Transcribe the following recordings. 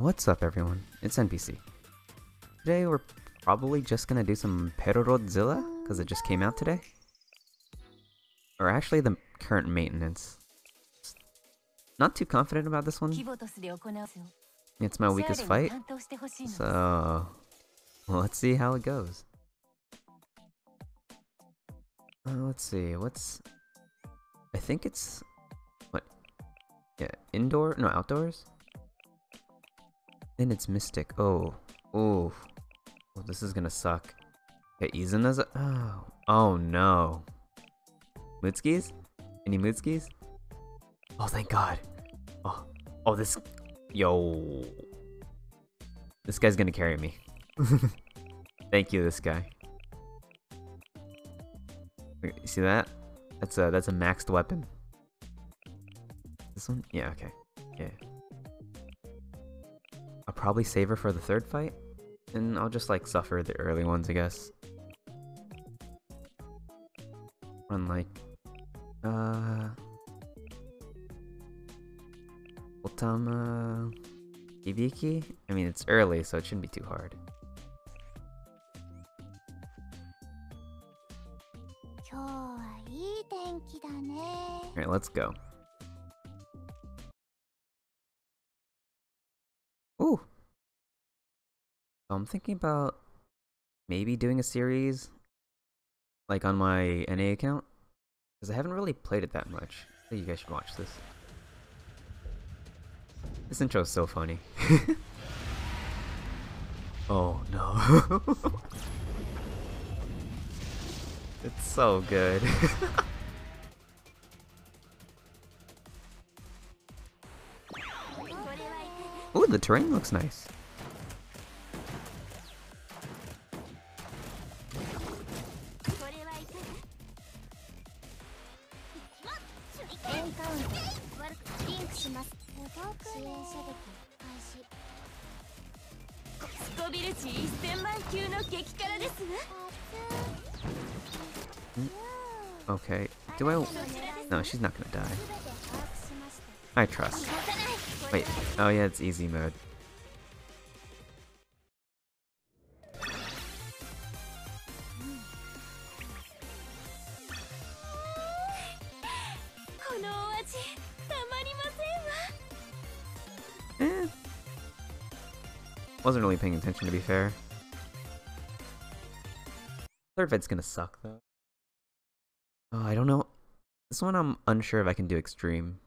What's up everyone, it's NPC. Today we're probably just gonna do some Perorodzilla, because it just came out today. Or actually the current maintenance. Not too confident about this one. It's my weakest fight, so let's see how it goes. Let's see, what's... I think it's... what? Yeah, indoor? No, outdoors? Then it's Mystic. Oh, this is gonna suck. Okay, Izuna's... oh no. Mutsuki's? Any Mutsuki's? Oh, thank God. Oh, this... Yo. This guy's gonna carry me. Thank you, this guy. Okay, you see that? That's a maxed weapon. This one? Yeah, okay. Yeah. I'll probably save her for the third fight, and I'll just like suffer the early ones, I guess. Run like, Otama, Ibiki. I mean, it's early, so it shouldn't be too hard. All right, let's go. Ooh. I'm thinking about maybe doing a series like on my NA account, because I haven't really played it that much. I think you guys should watch this. This intro is so funny. Oh no. It's so good. Ooh, the terrain looks nice. Okay, do I... No, she's not gonna die. I trust. Wait, oh yeah, it's easy mode. Wasn't really paying attention, to be fair. Third fight's gonna suck though. Oh, I don't know. This one I'm unsure if I can do extreme.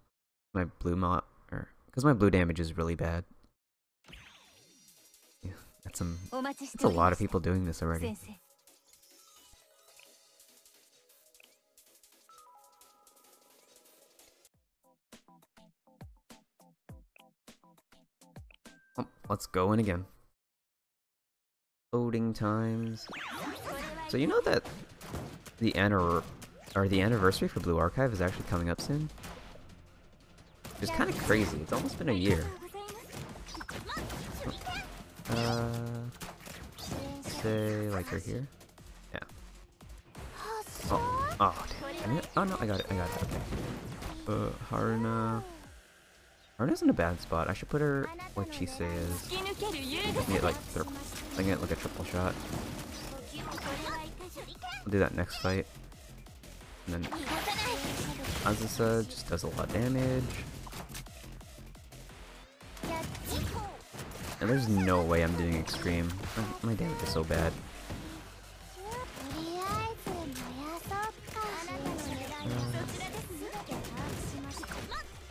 My blue mod, or because my blue damage is really bad. Yeah, that's a lot of people doing this already. Oh, let's go in again. Loading times. So you know that the anniversary for Blue Archive is actually coming up soon? It's kind of crazy, it's almost been a year. Say, like right here? Yeah. Oh damn it. Oh no, I got it, okay. Haruna... Haruna's in a bad spot, I should put her where Chisei is. Get like, I get like a triple shot. I'll do that next fight. And then Azusa just does a lot of damage. And there's no way I'm doing extreme. My damage is so bad.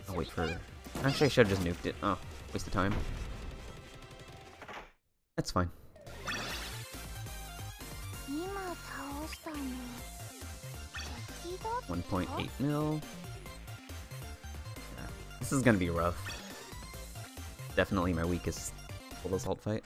I'll wait for... Actually, I should've just nuked it. Oh, waste of time. That's fine. $1.8 mil. Yeah, this is gonna be rough. Definitely my weakest full assault fight.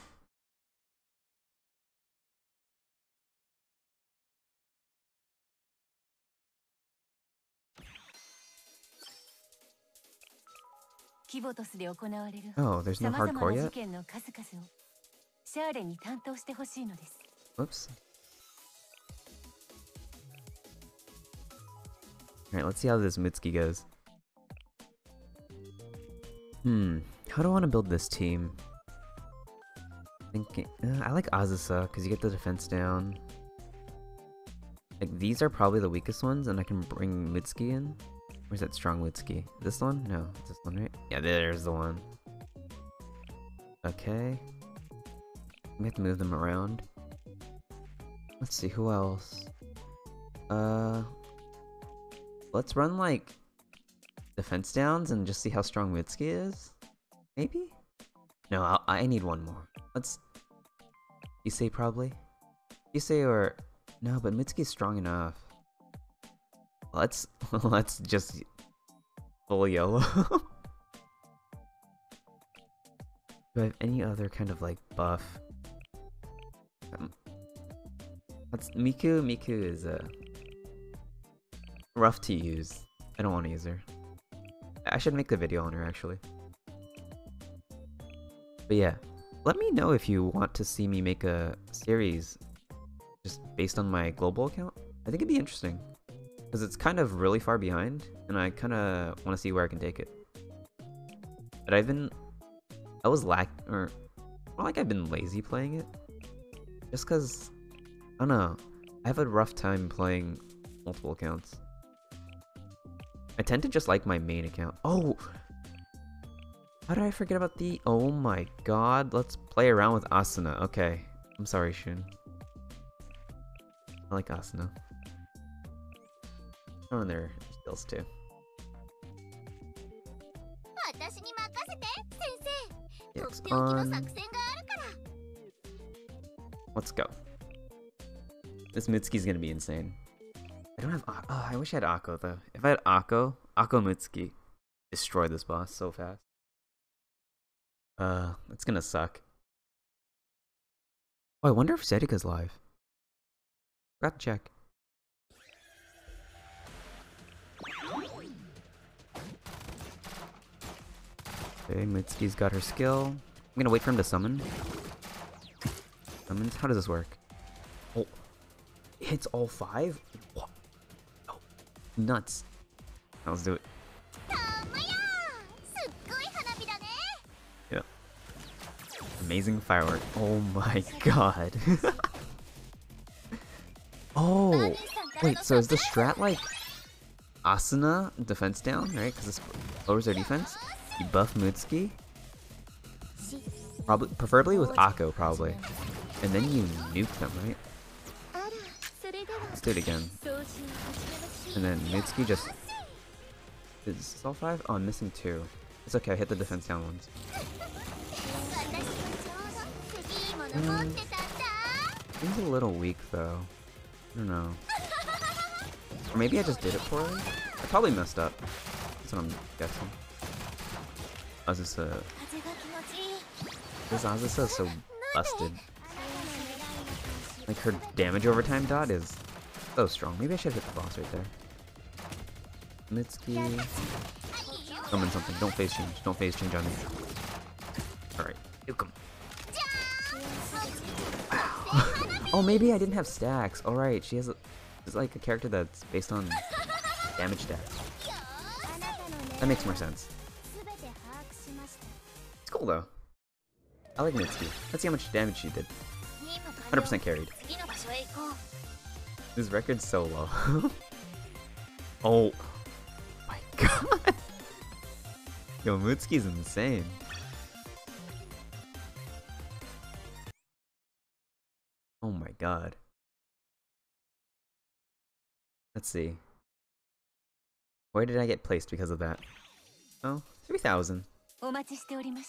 Oh, there's no hardcore yet? Whoops. Alright, let's see how this Mutsuki goes. How do I want to build this team? thinking, I like Azusa because you get the defense down. Like, these are probably the weakest ones, and I can bring Mutsuki in. Where's that strong Mutsuki? This one? No, it's this one, right? Yeah, there's the one. Okay. We have to move them around. Let's see, who else? Let's run, like, defense downs and just see how strong Mutsuki is? Maybe? No, I need one more. Let's... Issei, probably? Issei or... No, but Mitsuki's strong enough. Let's just full YOLO. Do I have any other kind of like buff? That's Miku. Miku is rough to use. I don't want to use her. I should make the video on her actually. But yeah, let me know if you want to see me make a series just based on my global account. I think it'd be interesting. Because it's kind of really far behind, and I kind of want to see where I can take it. But I've been... I was I've been lazy playing it. Just because... I don't know. I have a rough time playing multiple accounts. I tend to just like my main account. Oh! How did I forget about the... Oh my god, let's play around with Asuna. Okay. I'm sorry, Shun. I like Asuna. Oh, and their skills too. It's on. Let's go. This Mutsuki's gonna be insane. I don't have. Oh, I wish I had Akko though. If I had Akko, Akko Mutsuki, destroy this boss so fast. That's gonna suck. Oh, I wonder if Serika's live. Got to check. Okay, Mitsuki's got her skill. I'm gonna wait for him to summon. Summons? How does this work? Oh. It hits all five? What? Oh. Nuts. Now let's do it. Yeah. Amazing firework. Oh my god. Oh! Wait, so is the strat like Asuna defense down, right? Because this lowers their defense? You buff Mutsuki? Probably, preferably with Akko, probably. And then you nuke them, right? Let's do it again. And then Mutsuki just... Is this all five? Oh, I'm missing two. It's okay, I hit the defense down ones. He's a little weak, though. I don't know. Or maybe I just did it poorly? I probably messed up. That's what I'm guessing. Azusa. This Azusa is so busted. Like, her damage over time dot is so strong. Maybe I should hit the boss right there. Mitsuki. Summon something. Don't phase change. Don't phase change on me. Alright. Nuke him. Wow. Oh, maybe I didn't have stacks. Alright, she has a, she's like a character that's based on damage stats. That makes more sense. Cool though. I like Mitsuki. Let's see how much damage she did. 100% carried. This record's so low. Oh my god. Yo, Mutsuki's insane. Oh my god. Let's see. Where did I get placed because of that? Oh, 3,000.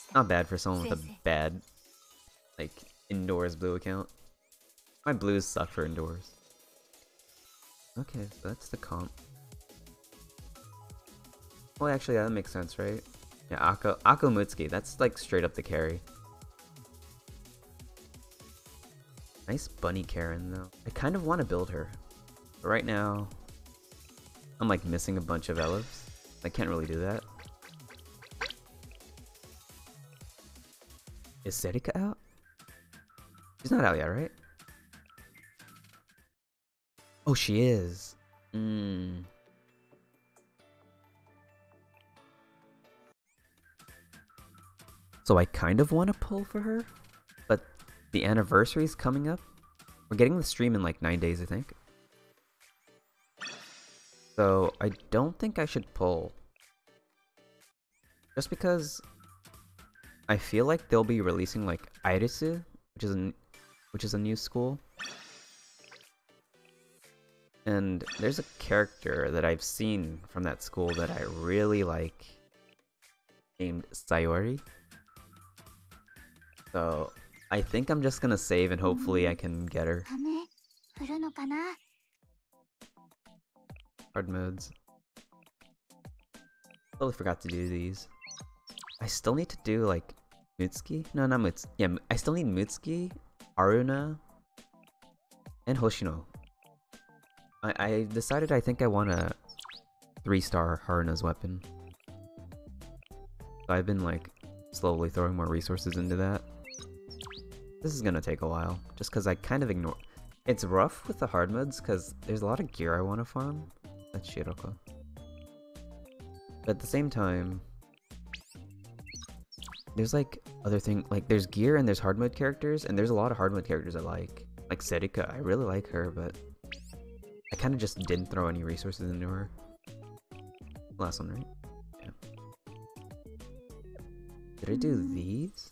Not bad for someone with a bad, like, indoors blue account. My blues suck for indoors. Okay, so that's the comp. Well, actually, yeah, that makes sense, right? Yeah, Akko Mutsuki, that's like straight up the carry. Nice bunny Karen, though. I kind of want to build her. But right now, I'm like missing a bunch of elves. I can't really do that. Is Serika out? She's not out yet, right? Oh, she is. So I kind of want to pull for her, but The anniversary's coming up. We're getting the stream in like 9 days, I think. So I don't think I should pull. Just because I feel like they'll be releasing like Airisu, which is a new school. And there's a character that I've seen from that school that I really like, named Sayori. So I think I'm just gonna save and hopefully I can get her. Hard modes. Totally forgot to do these. I still need to do like Mutsuki? No, not Mutsuki. Yeah, I still need Mutsuki, Haruna, and Hoshino. I decided I think I want a 3-star Haruna's weapon. So I've been like slowly throwing more resources into that. This is gonna take a while, just because I kind of ignore. It's rough with the hard modes because there's a lot of gear I want to farm. That's Shiroko. But at the same time, there's like other things, like there's gear and there's hard mode characters, and there's a lot of hard mode characters I like. Like Serika, I really like her, but I kind of just didn't throw any resources into her. Last one, right? Yeah. Did I do these?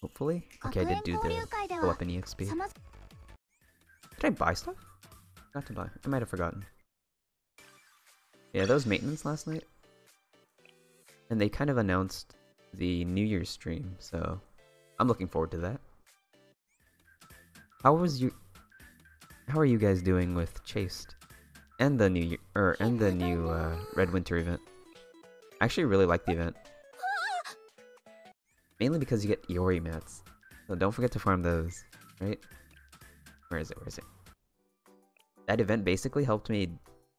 Hopefully? Okay, I did do the weapon EXP. Did I buy stuff? Not to buy. I might have forgotten. Yeah, that was maintenance last night. And they kind of announced the New Year's stream, so I'm looking forward to that. How are you guys doing with Chaste and the new Red Winter event? I actually really like the event, mainly because you get Iori mats. So don't forget to farm those, right? Where is it? Where is it? That event basically helped me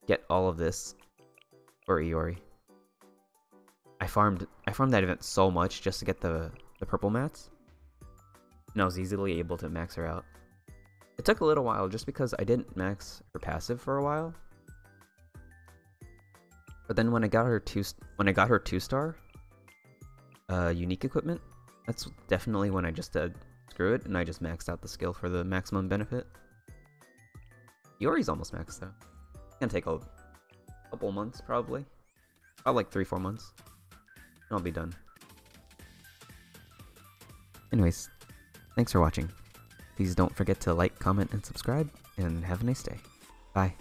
get all of this for Iori. I farmed that event so much just to get the purple mats, and I was easily able to max her out. It took a little while just because I didn't max her passive for a while. But then when I got her two-star unique equipment, that's definitely when I just said screw it and I just maxed out the skill for the maximum benefit. Iori's almost maxed though. It's gonna take a couple months probably. Probably like 3-4 months. And I'll be done. Anyways, thanks for watching. Please don't forget to like, comment, and subscribe, and have a nice day. Bye.